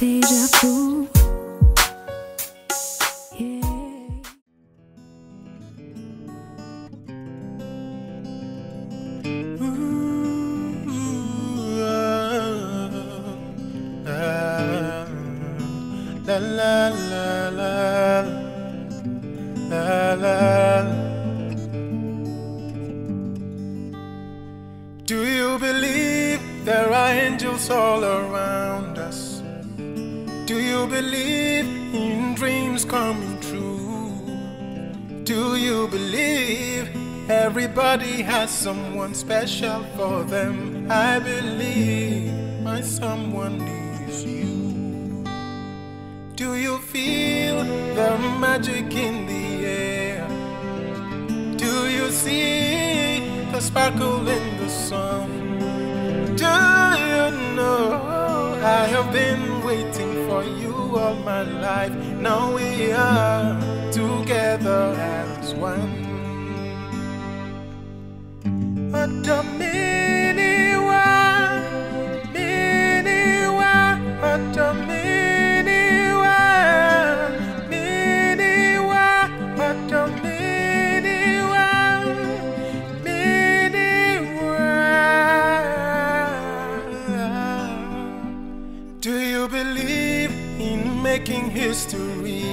deja vu. La la la la la la. Do you believe there are angels all around us? Do you believe in dreams coming true? Do you believe everybody has someone special for them? I believe my someone is you. Do you feel the magic in the air? Do you see the sparkle in the sun? Do you know I have been waiting for you all my life? Now we are together as one. Do you believe in making history?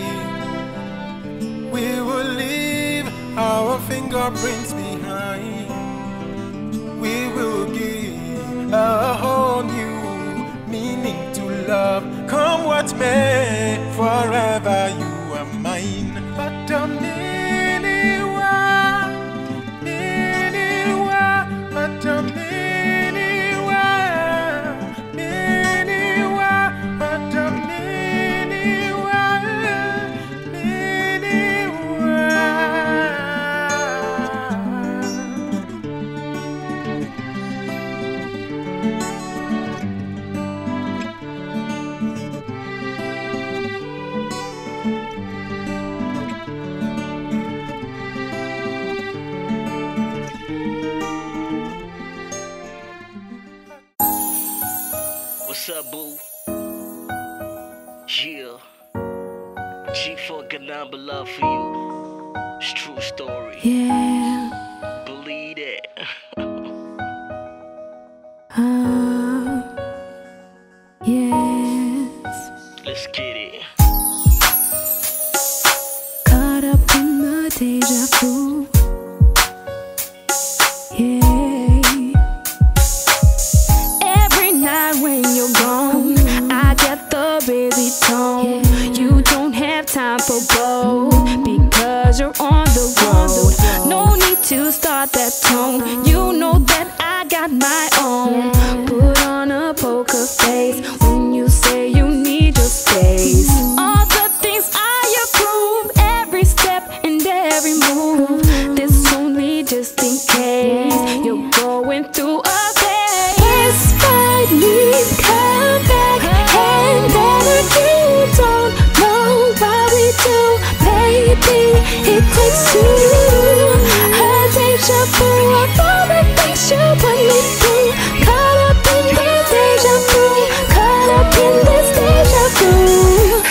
We will leave our fingerprints behind. We will give a whole new meaning to love. Come what may, forever you are mine. But don't what's up, boo? Yeah. G4 got nothing but love for you. It's true story. Yeah. Believe it. Yes. Let's get it. Caught up in the deja vu. Because you're on the road, no need to start that tone. You know that I got my own. Put on a poker face when you say you need your space. All the things I approve, every step and every move. This only just in case you're going through a phase. Let's finally come back, and then we don't do, baby, it takes two. A deja vu of all the things you put me through. Caught up in this deja vu. Caught up in this deja vu.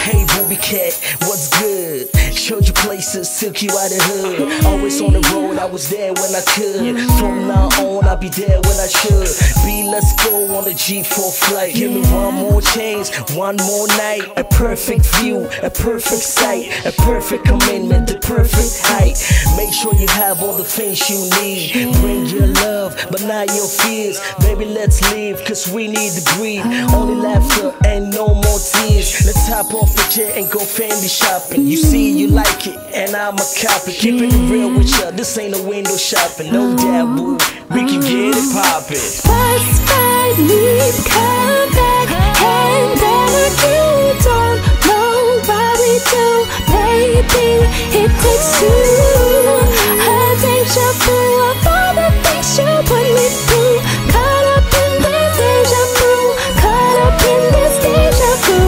Hey, Ruby Cat, what's good? Showed you places, took you out of hood. Always on the road, I was there when I could. From now on, I'll be there when I should. B, let's go on the G4 flight. Give me one more chance, one more night. A perfect view, a perfect sight, a perfect commitment, the perfect height. Make sure you have all the things you need. Bring your love, but not your fears. Baby, let's leave, cause we need to breathe. Only laughter and no more tears. Let's hop off the jet and go family shopping. You see, you like it, and I'm a copy. Keeping it real with ya, this ain't a window shopping. No doubt, boo, we can get it poppin'. Let's finally come back, and then again, don't nobody do, baby, it takes two. A deja vu of all the things you put me through. Caught up in this deja vu. Caught up in this deja vu.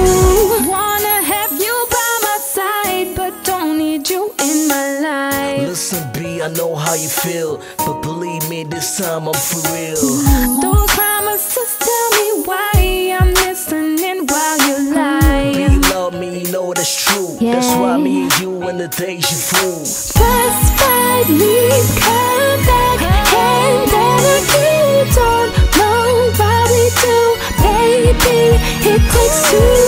Wanna have you by my side, but don't need you in my life. Listen, B, I know how you feel, but believe me, this time I'm for real. Those promises, tell me why I'm listening while you lie. temptation fool. Satisfied, leave, come back, and then I keep on. Nobody do, baby, it takes two.